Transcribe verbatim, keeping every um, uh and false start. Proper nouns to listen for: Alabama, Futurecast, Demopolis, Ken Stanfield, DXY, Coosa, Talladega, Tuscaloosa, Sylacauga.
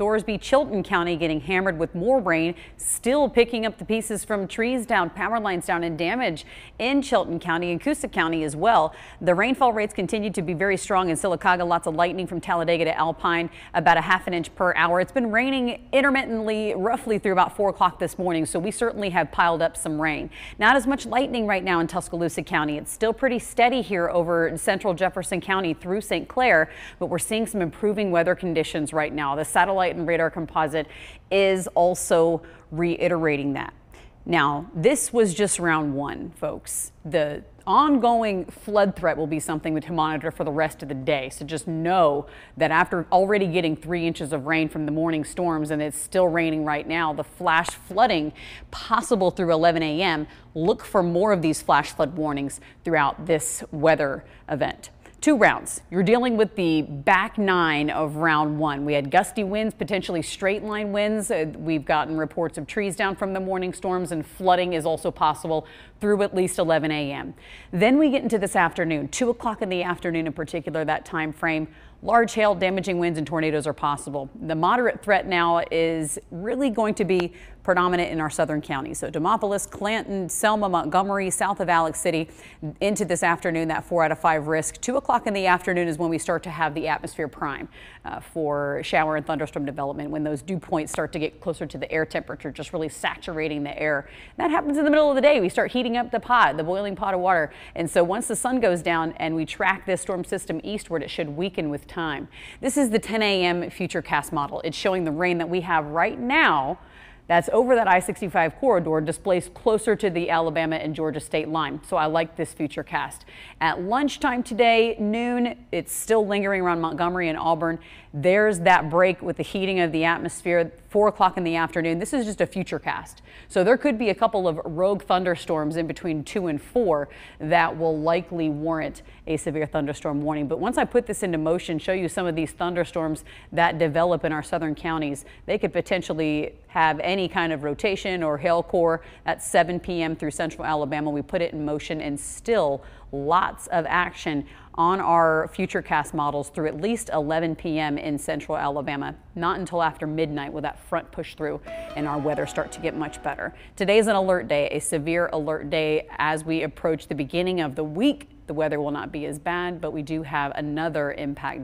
Thorsby-Chilton County getting hammered with more rain, still picking up the pieces from trees down, power lines down, and damage in Chilton County and Coosa County as well. The rainfall rates continue to be very strong in Sylacauga. Lots of lightning from Talladega to Alpine, about a half an inch per hour. It's been raining intermittently roughly through about four o'clock this morning, so we certainly have piled up some rain. Not as much lightning right now in Tuscaloosa County. It's still pretty steady here over central Jefferson County through Saint Clair, but we're seeing some improving weather conditions right now. The satellite and radar composite is also reiterating that. Now, this was just round one, folks. The ongoing flood threat will be something to monitor for the rest of the day. So just know that after already getting three inches of rain from the morning storms, and it's still raining right now, the flash flooding possible through eleven a m Look for more of these flash flood warnings throughout this weather event. Two rounds. You're dealing with the back nine of round one. We had gusty winds, potentially straight line winds. We've gotten reports of trees down from the morning storms, and flooding is also possible through at least eleven a m Then we get into this afternoon, two o'clock in the afternoon in particular, that time frame. Large hail, damaging winds, and tornadoes are possible. The moderate threat now is really going to be predominant in our southern counties. So Demopolis, Clanton, Selma, Montgomery, south of Alex City into this afternoon, that four out of five risk. Two o'clock in the afternoon is when we start to have the atmosphere prime uh, for shower and thunderstorm development, when those dew points start to get closer to the air temperature, just really saturating the air. That happens in the middle of the day. We start heating up the pot, the boiling pot of water. And so once the sun goes down and we track this storm system eastward, it should weaken with time. This is the ten a m Futurecast model. It's showing the rain that we have right now that's over that I sixty-five corridor, displaced closer to the Alabama and Georgia state line. So I like this Futurecast. At lunchtime today, noon, it's still lingering around Montgomery and Auburn. There's that break with the heating of the atmosphere. Four o'clock in the afternoon. This is just a Futurecast. So there could be a couple of rogue thunderstorms in between two and four that will likely warrant a severe thunderstorm warning. But once I put this into motion, show you some of these thunderstorms that develop in our southern counties, they could potentially have any Any kind of rotation or hail core at seven p m through central Alabama. We put it in motion, and still lots of action on our Futurecast models through at least eleven p m in central Alabama. Not until after midnight will that front push through and our weather start to get much better. Today's an alert day, a severe alert day. As we approach the beginning of the week, the weather will not be as bad, but we do have another impact.